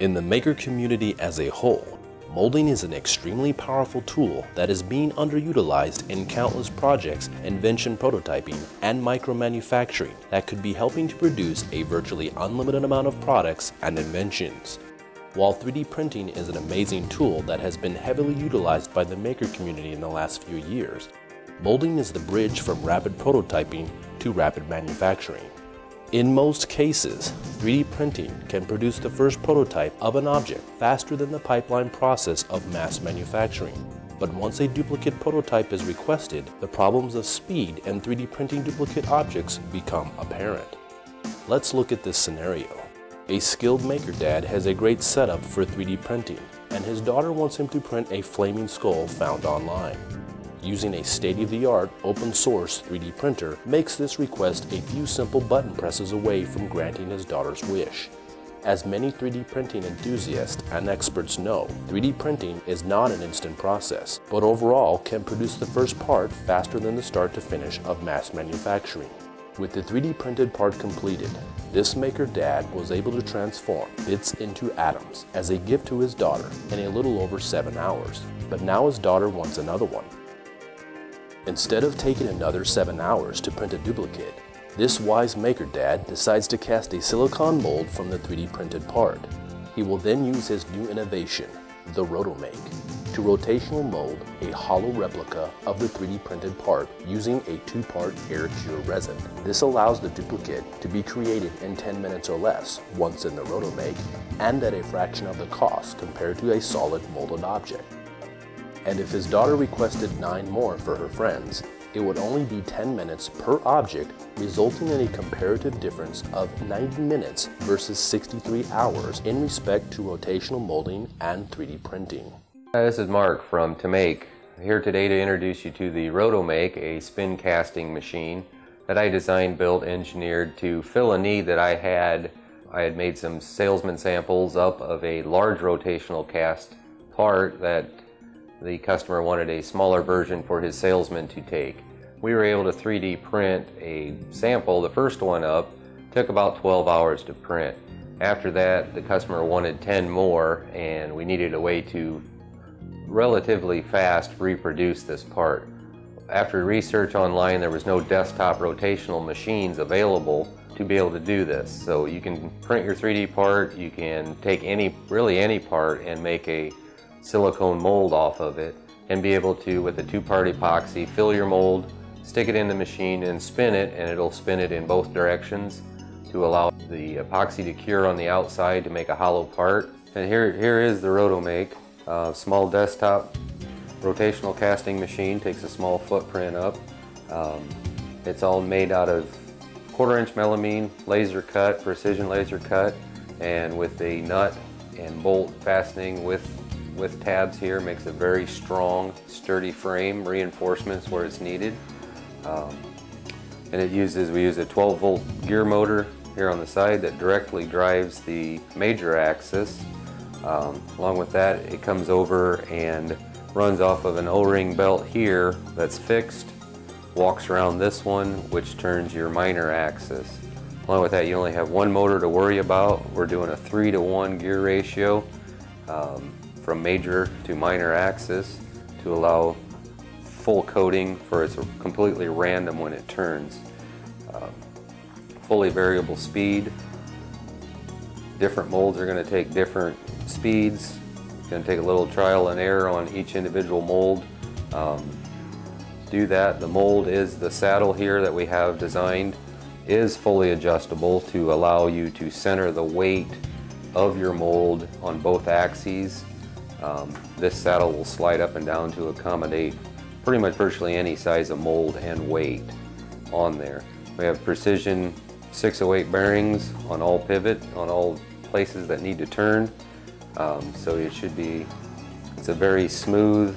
In the maker community as a whole, molding is an extremely powerful tool that is being underutilized in countless projects, invention prototyping, and micromanufacturing that could be helping to produce a virtually unlimited amount of products and inventions. While 3D printing is an amazing tool that has been heavily utilized by the maker community in the last few years, molding is the bridge from rapid prototyping to rapid manufacturing. In most cases, 3D printing can produce the first prototype of an object faster than the pipeline process of mass manufacturing. But once a duplicate prototype is requested, the problems of speed and 3D printing duplicate objects become apparent. Let's look at this scenario. A skilled maker dad has a great setup for 3D printing, and his daughter wants him to print a flaming skull found online. Using a state-of-the-art, open-source 3D printer makes this request a few simple button presses away from granting his daughter's wish. As many 3D printing enthusiasts and experts know, 3D printing is not an instant process, but overall can produce the first part faster than the start to finish of mass manufacturing. With the 3D printed part completed, this maker dad was able to transform bits into atoms as a gift to his daughter in a little over 7 hours, but now his daughter wants another one. Instead of taking another 7 hours to print a duplicate, this wise maker dad decides to cast a silicone mold from the 3D printed part. He will then use his new innovation, the RotoMAAK, to rotational mold a hollow replica of the 3D printed part using a 2-part air cure resin. This allows the duplicate to be created in 10 minutes or less once in the RotoMAAK, and at a fraction of the cost compared to a solid molded object. And if his daughter requested 9 more for her friends, it would only be 10 minutes per object, resulting in a comparative difference of 90 minutes versus 63 hours in respect to rotational molding and 3D printing. Hi, this is Mark from TeMAAK, here today to introduce you to the RotoMAAK, a spin casting machine that I designed, built, engineered to fill a need that I had. made some salesman samples up of a large rotational cast part that the customer wanted a smaller version for his salesman to take. We were able to 3D print a sample. The first one up took about 12 hours to print. After that, the customer wanted 10 more, and we needed a way to relatively fast reproduce this part. After research online, there was no desktop rotational machines available to be able to do this. So you can print your 3D part, you can take really any part and make a silicone mold off of it, and be able to, with a 2-part epoxy, fill your mold, stick it in the machine and spin it, and it'll spin it in both directions to allow the epoxy to cure on the outside to make a hollow part. And here is the RotoMAAK, small desktop rotational casting machine, takes a small footprint up. It's all made out of 1/4-inch melamine, laser cut, precision laser cut, and with a nut and bolt fastening with tabs here, makes a very strong, sturdy frame, reinforcements where it's needed. And we use a 12-volt gear motor here on the side that directly drives the major axis. Along with that, it comes over and runs off of an O-ring belt here that's fixed, walks around this one, which turns your minor axis. Along with that, you only have one motor to worry about. We're doing a 3-to-1 gear ratio. From major to minor axis to allow full coating for it's completely random when it turns. Fully variable speed. Different molds are going to take different speeds. It's going to take a little trial and error on each individual mold. Do that. The mold is the saddle here that we have designed is fully adjustable to allow you to center the weight of your mold on both axes. This saddle will slide up and down to accommodate pretty much virtually any size of mold and weight on there. We have precision 608 bearings on all pivot, on all places that need to turn. So it's a very smooth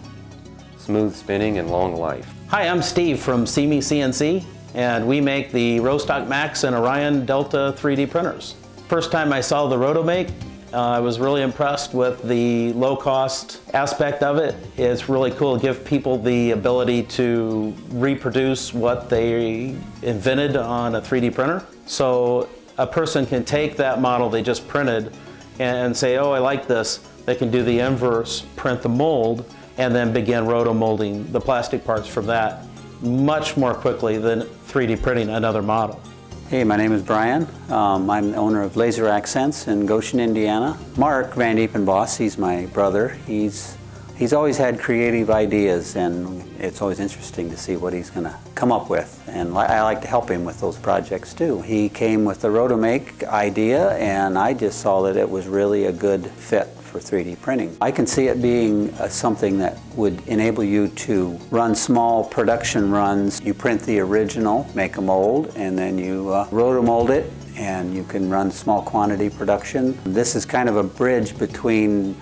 spinning and long life. Hi, I'm Steve from SeeMeCNC, and we make the Rostock Max and Orion Delta 3D printers. First time I saw the RotoMAAK, I was really impressed with the low-cost aspect of it. It's really cool to give people the ability to reproduce what they invented on a 3D printer. So a person can take that model they just printed and say, oh, I like this, they can do the inverse, print the mold, and then begin rotomolding the plastic parts from that much more quickly than 3D printing another model. Hey, my name is Brian. I'm the owner of Laser Accents in Goshen, Indiana. Mark Van Diepenbos, he's my brother. He's always had creative ideas, and it's always interesting to see what he's going to come up with. And I like to help him with those projects too. He came with the RotoMAAK idea, and I just saw that it was really a good fit for 3D printing. I can see it being something that would enable you to run small production runs. You print the original, make a mold, and then you rotomold it, and you can run small quantity production. This is kind of a bridge between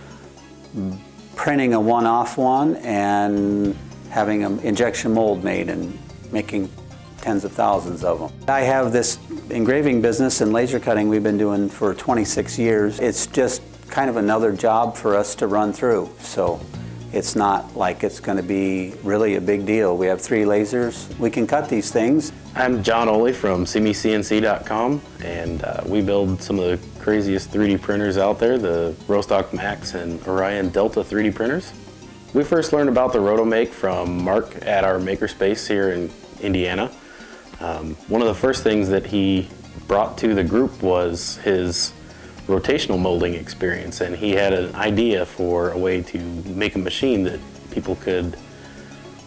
printing a one-off one and having an injection mold made and making tens of thousands of them. I have this engraving business and laser cutting we've been doing for 26 years. It's just kind of another job for us to run through, so it's not like it's going to be really a big deal. We have 3 lasers. We can cut these things. I'm John Oly from SeeMeCNC.com, and we build some of the craziest 3D printers out there, the Rostock Max and Orion Delta 3D printers. We first learned about the RotoMAAK from Mark at our makerspace here in Indiana. One of the first things that he brought to the group was his rotational molding experience, and he had an idea for a way to make a machine that people could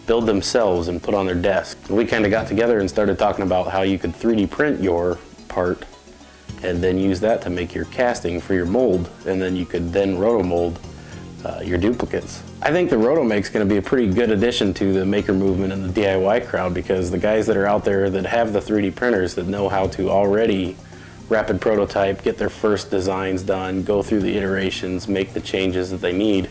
build themselves and put on their desk. We kind of got together and started talking about how you could 3D print your part and then use that to make your casting for your mold, and then you could then rotomold your duplicates. I think the RotoMAAK's going to be a pretty good addition to the maker movement and the DIY crowd, because the guys that are out there that have the 3D printers that know how to already rapid prototype, get their first designs done, go through the iterations, make the changes that they need.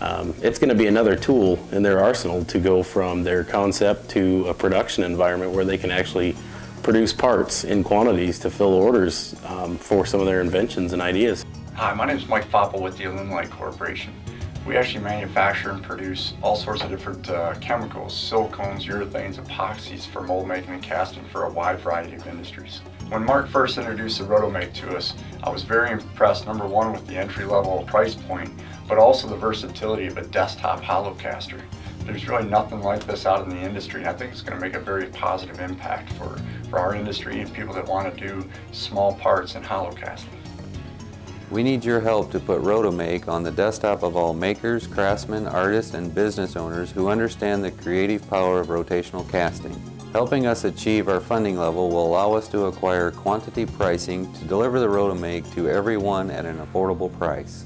It's going to be another tool in their arsenal to go from their concept to a production environment where they can actually produce parts in quantities to fill orders for some of their inventions and ideas. Hi, my name is Mike Foppel with the Alumilite Corporation. We actually manufacture and produce all sorts of different chemicals, silicones, urethanes, epoxies for mold making and casting for a wide variety of industries. When Mark first introduced the RotoMAAK to us, I was very impressed, number one, with the entry-level price point, but also the versatility of a desktop holocaster. There's really nothing like this out in the industry, and I think it's going to make a very positive impact for our industry and people that want to do small parts and holocasting. We need your help to put RotoMAAK on the desktop of all makers, craftsmen, artists, and business owners who understand the creative power of rotational casting. Helping us achieve our funding level will allow us to acquire quantity pricing to deliver the RotoMAAK to everyone at an affordable price.